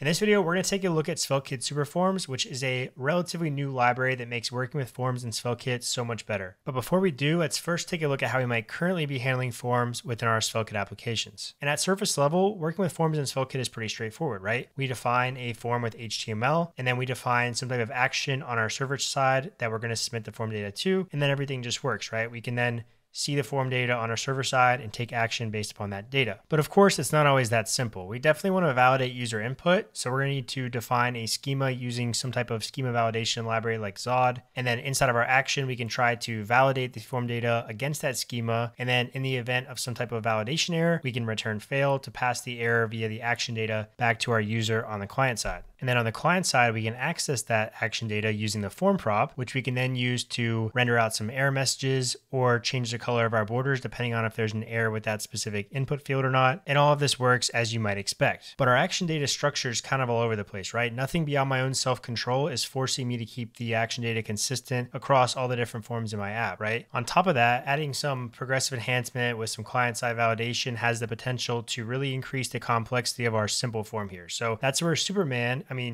In this video, we're going to take a look at SvelteKit Superforms, which is a relatively new library that makes working with forms in SvelteKit so much better. But before we do, let's first take a look at how we might currently be handling forms within our SvelteKit applications. And at surface level, working with forms in SvelteKit is pretty straightforward, right? We define a form with HTML, and then we define some type of action on our server side that we're going to submit the form data to, and then everything just works, right? We can then see the form data on our server side and take action based upon that data. But of course, it's not always that simple. We definitely want to validate user input. So we're going to need to define a schema using some type of schema validation library like Zod. And then inside of our action, we can try to validate the form data against that schema. And then in the event of some type of validation error, we can return fail to pass the error via the action data back to our user on the client side. And then on the client side, we can access that action data using the form prop, which we can then use to render out some error messages or change the color of our borders, depending on if there's an error with that specific input field or not. And all of this works as you might expect. But our action data structure is kind of all over the place, right? Nothing beyond my own self-control is forcing me to keep the action data consistent across all the different forms in my app, right? On top of that, adding some progressive enhancement with some client-side validation has the potential to really increase the complexity of our simple form here. So that's where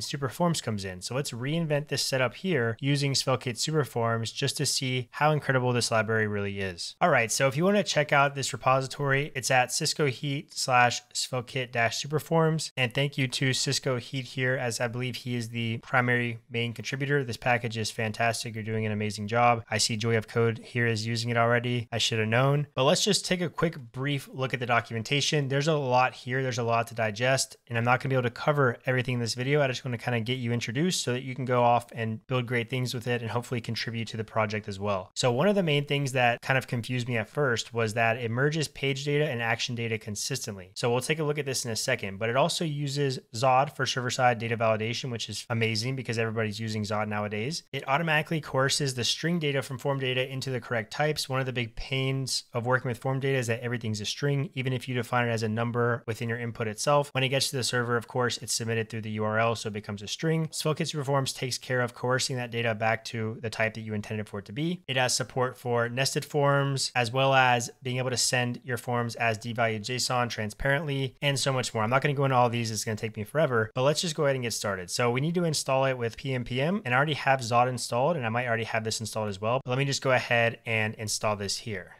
Superforms comes in. So let's reinvent this setup here using SvelteKit Superforms just to see how incredible this library really is. All right, so if you want to check out this repository, it's at ciscoheat/SvelteKit-Superforms. And thank you to ciscoheat here, as I believe he is the primary main contributor. This package is fantastic. You're doing an amazing job. I see Joy of Code here is using it already. I should have known. But let's just take a quick brief look at the documentation. There's a lot here. There's a lot to digest, and I'm not going to be able to cover everything in this video. I just want to kind of get you introduced so that you can go off and build great things with it and hopefully contribute to the project as well. So one of the main things that kind of confused me at first was that it merges page data and action data consistently. So we'll take a look at this in a second, but it also uses Zod for server-side data validation, which is amazing because everybody's using Zod nowadays. It automatically coerces the string data from form data into the correct types. One of the big pains of working with form data is that everything's a string, even if you define it as a number within your input itself. When it gets to the server, of course, it's submitted through the URL, so it becomes a string. SvelteKit Superforms takes care of coercing that data back to the type that you intended for it to be. It has support for nested forms, as well as being able to send your forms as devalued JSON transparently, and so much more. I'm not going to go into all these. It's going to take me forever, but let's just go ahead and get started. So we need to install it with PMPM, and I already have Zod installed, and I might already have this installed as well. But let me just go ahead and install this here.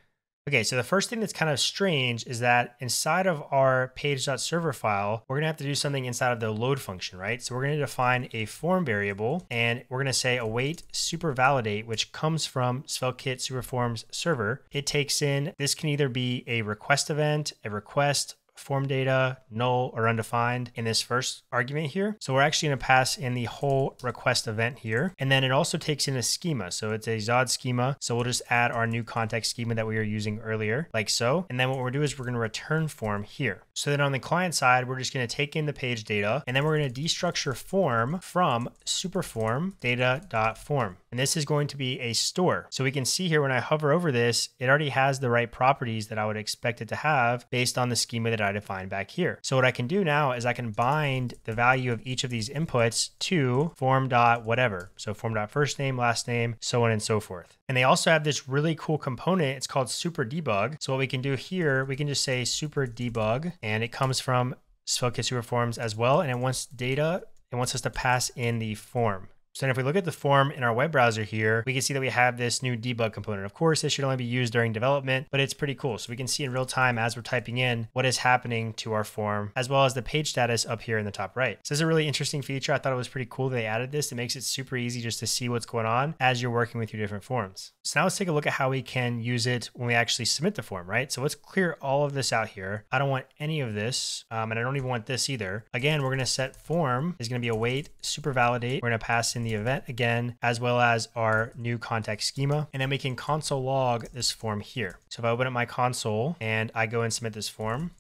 Okay, so the first thing that's kind of strange is that inside of our page.server file, we're gonna have to do something inside of the load function, right? So we're gonna define a form variable, and we're gonna say await superValidate, which comes from SvelteKit Superforms server. It takes in, this can either be a request event, a request, form data, null, or undefined in this first argument here. So we're actually going to pass in the whole request event here. And then it also takes in a schema. So it's a Zod schema. So we'll just add our new context schema that we were using earlier, like so. And then what we'll do is we're going to return form here. So then on the client side, we're just going to take in the page data, and then we're going to destructure form from superform data.form. And this is going to be a store. So we can see here when I hover over this, it already has the right properties that I would expect it to have based on the schema that I defined back here. So what I can do now is I can bind the value of each of these inputs to form dot whatever. So form dot first name, last name, so on and so forth. And they also have this really cool component. It's called super debug. So what we can do here, we can just say super debug, and it comes from SvelteKit Superforms as well. And it wants data. It wants us to pass in the form. So then if we look at the form in our web browser here, we can see that we have this new debug component. Of course, this should only be used during development, but it's pretty cool. So we can see in real time as we're typing in what is happening to our form, as well as the page status up here in the top right. So this is a really interesting feature. I thought it was pretty cool that they added this. It makes it super easy just to see what's going on as you're working with your different forms. So now let's take a look at how we can use it when we actually submit the form, right? So let's clear all of this out here. I don't want any of this, and I don't even want this either. Again, we're going to set form is going to be await superValidate. We're going to pass in the event again, as well as our new context schema. And then we can console log this form here. So if I open up my console and I go and submit this form,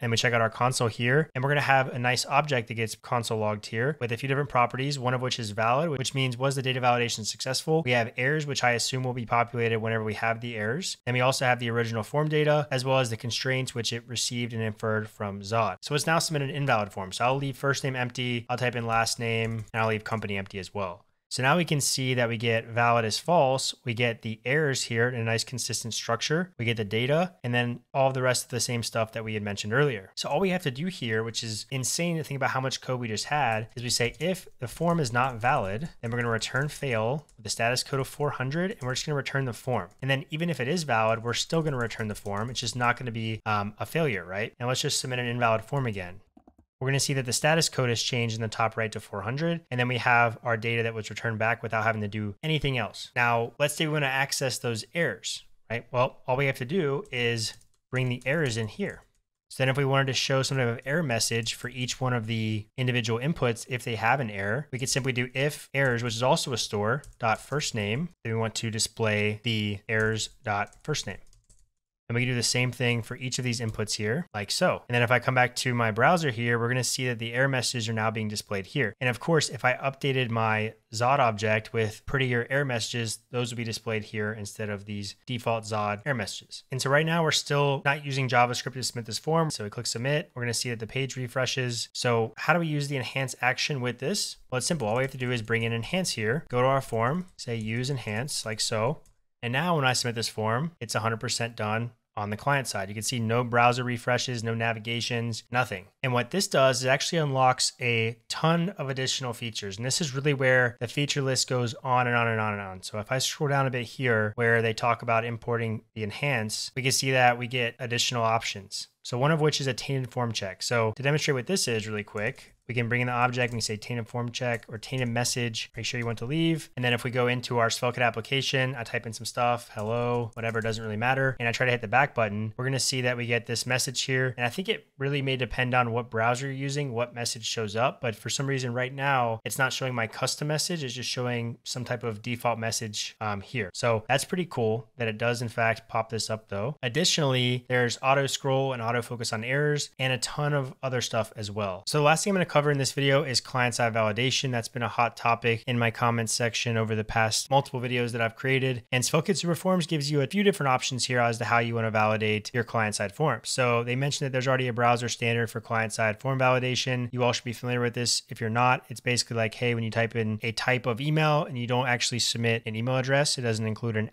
and we check out our console here, and we're going to have a nice object that gets console logged here with a few different properties, one of which is valid, which means was the data validation successful? We have errors, which I assume will be populated whenever we have the errors. And we also have the original form data, as well as the constraints, which it received and inferred from Zod. So it's now submitted an invalid form. So I'll leave first name empty. I'll type in last name, and I'll leave company empty as well. So now we can see that we get valid as false. We get the errors here in a nice consistent structure. We get the data and then all of the rest of the same stuff that we had mentioned earlier. So all we have to do here, which is insane to think about how much code we just had, is we say, if the form is not valid, then we're going to return fail with the status code of 400, and we're just going to return the form. And then even if it is valid, we're still going to return the form. It's just not going to be a failure, right? And let's just submit an invalid form again. We're going to see that the status code has changed in the top right to 400. And then we have our data that was returned back without having to do anything else. Now, let's say we want to access those errors, right? Well, all we have to do is bring the errors in here. So then if we wanted to show some type of error message for each one of the individual inputs, if they have an error, we could simply do if errors, which is also a store dot first name. Then we want to display the errors dot first name. And we can do the same thing for each of these inputs here, like so. And then if I come back to my browser here, we're going to see that the error messages are now being displayed here. And of course, if I updated my Zod object with prettier error messages, those would be displayed here instead of these default Zod error messages. And so right now we're still not using JavaScript to submit this form. So we click submit. We're going to see that the page refreshes. So how do we use the enhance action with this? Well, it's simple. All we have to do is bring in enhance here, go to our form, say use enhance, like so. And now when I submit this form, it's 100% done on the client side. You can see no browser refreshes, no navigations, nothing. And what this does is actually unlocks a ton of additional features. And this is really where the feature list goes on and on and on and on. So if I scroll down a bit here where they talk about importing the enhance, we can see that we get additional options. So one of which is a tainted form check. So to demonstrate what this is really quick, we can bring in the object and we say tainted form check or tainted message. Make sure you want to leave. And then if we go into our SvelteKit application, I type in some stuff, hello, whatever, doesn't really matter. And I try to hit the back button. We're going to see that we get this message here. And I think it really may depend on what browser you're using, what message shows up. But for some reason right now, it's not showing my custom message. It's just showing some type of default message here. So that's pretty cool that it does in fact pop this up though. Additionally, there's auto scroll and autofocus on errors and a ton of other stuff as well. So the last thing I'm going to cover in this video is client-side validation. That's been a hot topic in my comments section over the past multiple videos that I've created. And SvelteKit Superforms gives you a few different options here as to how you want to validate your client-side forms. So they mentioned that there's already a browser standard for client-side form validation. You all should be familiar with this. If you're not, it's basically like, hey, when you type in a type of email and you don't actually submit an email address, it doesn't include an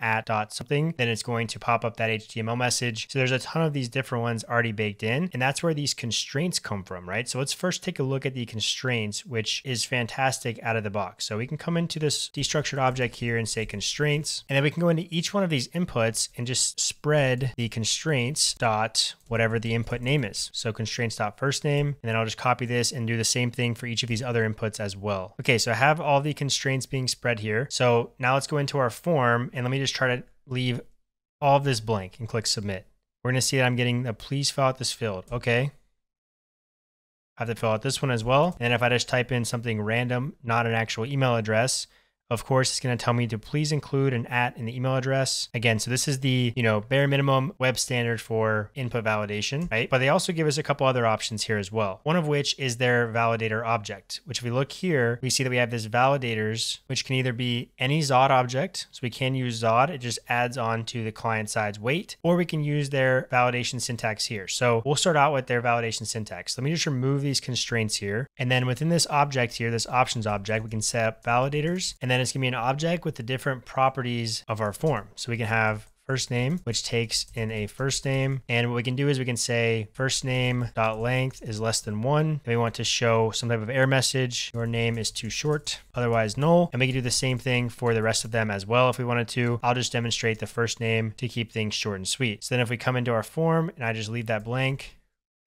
@something, then it's going to pop up that HTML message. So there's a ton of these different ones already baked in. And that's where these constraints come from, right? So let's first take a look at the constraints, which is fantastic out of the box. So we can come into this destructured object here and say constraints, and then we can go into each one of these inputs and just spread the constraints dot whatever the input name is. So constraints dot first name, and then I'll just copy this and do the same thing for each of these other inputs as well. Okay, so I have all the constraints being spread here. So now let's go into our form and let me just try to leave all of this blank and click submit. We're going to see that I'm getting the please fill out this field. Okay. I have to fill out this one as well. And if I just type in something random, not an actual email address, of course, it's going to tell me to please include an @ in the email address. Again, so this is the, you know, bare minimum web standard for input validation, right? But they also give us a couple other options here as well. One of which is their validator object, which if we look here, we see that we have this validators, which can either be any Zod object. So we can use Zod. It just adds on to the client side's weight, or we can use their validation syntax here. So we'll start out with their validation syntax. Let me just remove these constraints here. And then within this object here, this options object, we can set up validators, and then it's going to be an object with the different properties of our form. So we can have first name, which takes in a first name. And what we can do is we can say first name dot length is less than 1. And we want to show some type of error message. Your name is too short, otherwise null. And we can do the same thing for the rest of them as well. If we wanted to, I'll just demonstrate the first name to keep things short and sweet. So then if we come into our form and I just leave that blank,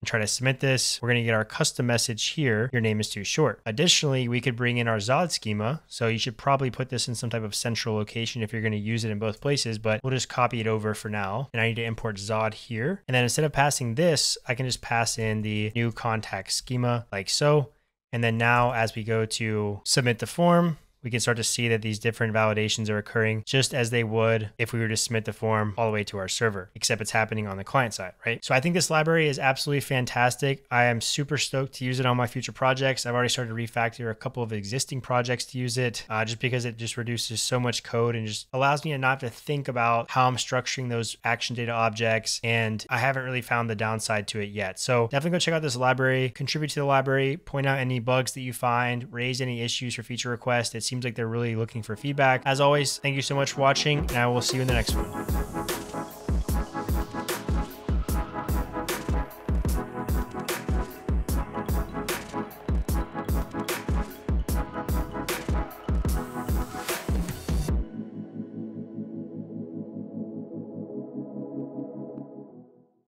and try to submit this, we're going to get our custom message here. Your name is too short. Additionally, we could bring in our Zod schema. So you should probably put this in some type of central location if you're going to use it in both places, but we'll just copy it over for now. And I need to import Zod here. And then instead of passing this, I can just pass in the new contact schema like so. And then now as we go to submit the form, we can start to see that these different validations are occurring just as they would if we were to submit the form all the way to our server, except it's happening on the client side, right? So I think this library is absolutely fantastic. I am super stoked to use it on my future projects. I've already started to refactor a couple of existing projects to use it just because it just reduces so much code and just allows me to not have to think about how I'm structuring those action data objects. And I haven't really found the downside to it yet. So definitely go check out this library, contribute to the library, point out any bugs that you find, raise any issues for feature requests. It's seems like they're really looking for feedback. As always, thank you so much for watching, and I will see you in the next one.